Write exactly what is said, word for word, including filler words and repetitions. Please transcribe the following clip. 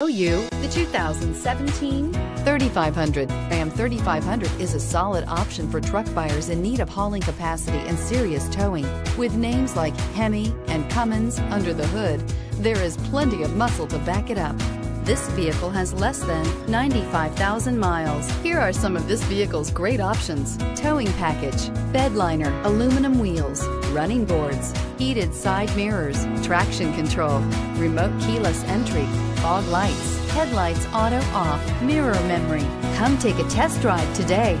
Show you the two thousand seventeen thirty-five hundred. Ram thirty-five hundred is a solid option for truck buyers in need of hauling capacity and serious towing. With names like Hemi and Cummins under the hood, there is plenty of muscle to back it up. This vehicle has less than ninety-five thousand miles. Here are some of this vehicle's great options: towing package, bed liner, aluminum wheels, running boards, heated side mirrors, traction control, remote keyless entry, fog lights, headlights auto off, mirror memory. Come take a test drive today.